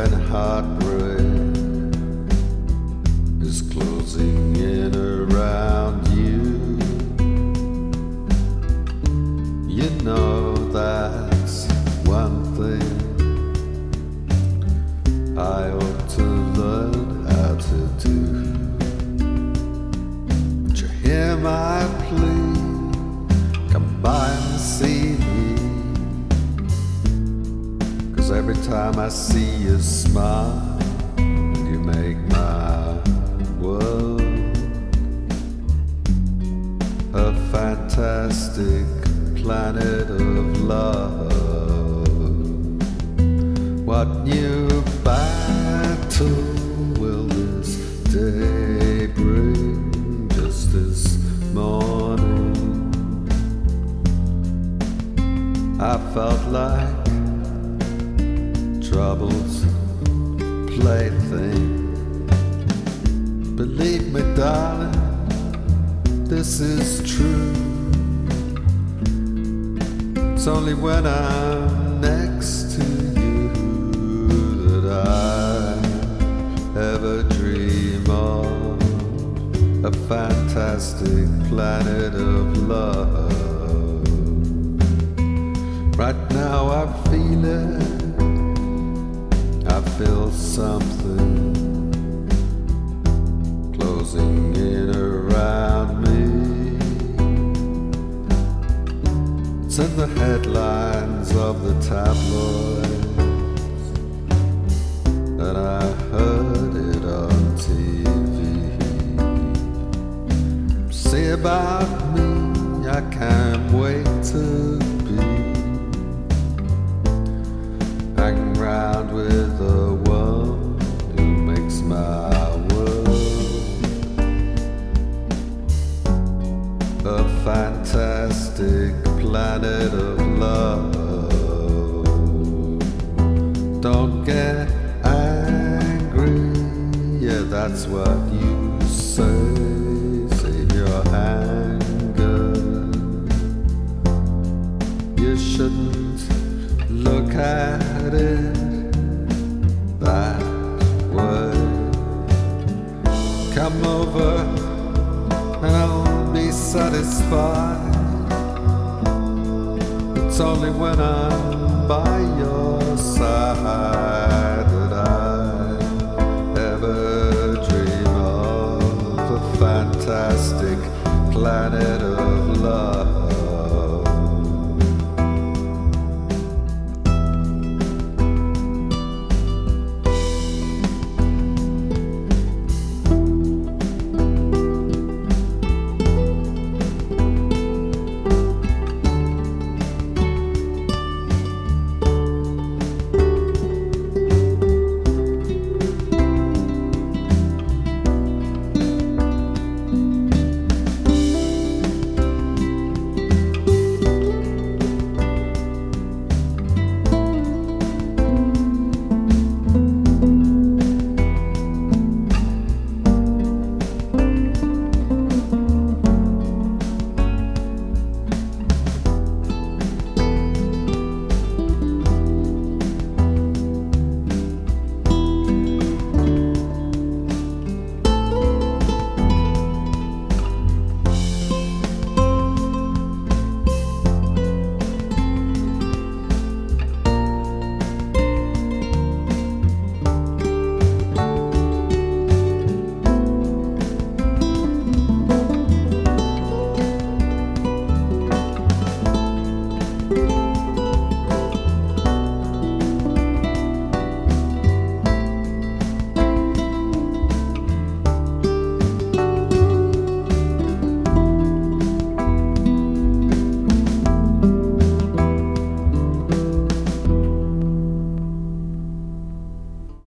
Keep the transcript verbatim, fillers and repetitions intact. when heartbreak is closing in around you. You know that's one thing I ought to learn how to do. Would you hear my plea? Come by and see me, 'cause every time I see you smile, you make my world a fantastic planet of love. What new battle will this day bring? Just this morning I felt like trouble's plaything. Believe me, darling, this is true. It's only when I'm next to you that I ever dream of a fantastic planet of love. Right now I feel it. I feel something closing in around me. It's in the headlines of the tabloids, and I heard it on T V. Say about me, I can't wait to be hanging round with a fantastic planet of love. Don't get angry, yeah, that's what you say. Save your anger. You shouldn't look at it that way. Come over and I'll satisfied. It's only when I'm